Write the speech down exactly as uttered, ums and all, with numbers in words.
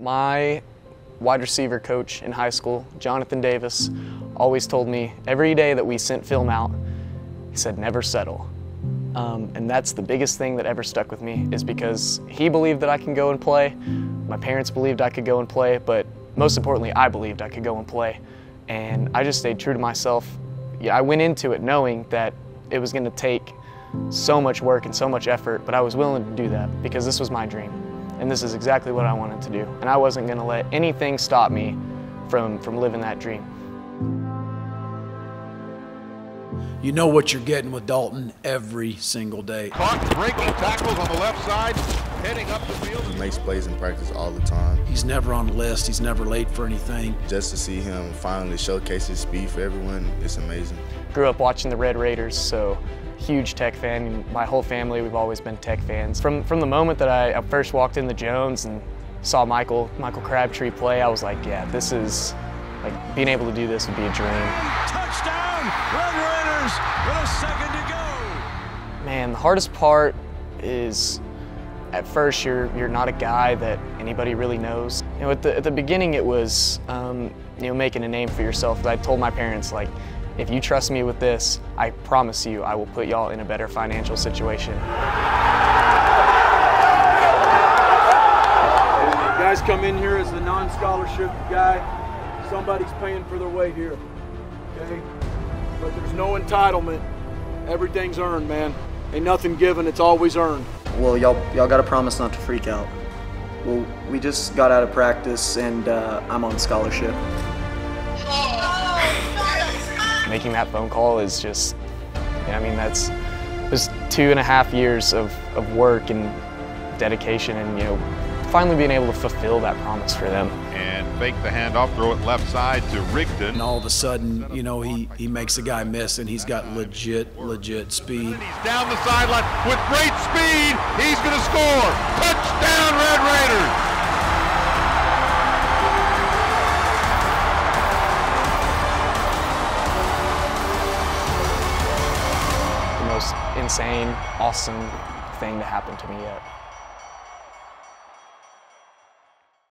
My wide receiver coach in high school, Jonathan Davis, always told me every day that we sent film out, he said, never settle. Um, and that's the biggest thing that ever stuck with me, is because he believed that I can go and play, my parents believed I could go and play, but most importantly, I believed I could go and play. And I just stayed true to myself. Yeah, I went into it knowing that it was going to take so much work and so much effort, but I was willing to do that because this was my dream. And this is exactly what I wanted to do. And I wasn't going to let anything stop me from, from living that dream. You know what you're getting with Dalton every single day. Clock breaking tackles on the left side, heading up the field. He makes plays in practice all the time. He's never on the list. He's never late for anything. Just to see him finally showcase his speed for everyone, it's amazing. Grew up watching the Red Raiders, so huge Tech fan. My whole family, we've always been Tech fans. From, from the moment that I, I first walked in the Jones and saw Michael, Michael Crabtree play, I was like, yeah, this is, like, being able to do this would be a dream. Touchdown, Red Raiders, with a second to go. Man, the hardest part is, at first, you're, you're not a guy that anybody really knows. You know, at the, at the beginning, it was, um, you know, making a name for yourself. But I told my parents, like, if you trust me with this, I promise you I will put y'all in a better financial situation. You guys come in here as the non-scholarship guy, somebody's paying for their way here, okay? But there's no entitlement. Everything's earned, man. Ain't nothing given, it's always earned. Well, y'all y'all gotta promise not to freak out. Well, we just got out of practice and uh, I'm on scholarship. Making that phone call is just, I mean, that's just two and a half years of, of work and dedication and, you know, finally being able to fulfill that promise for them. And fake the handoff, throw it left side to Rigdon. And all of a sudden, you know, he, he makes a guy miss and he's got legit, legit speed. He's down the sideline with great speed. He's going to score. Touchdown, Red Raiders. Insane, awesome thing to happen to me yet.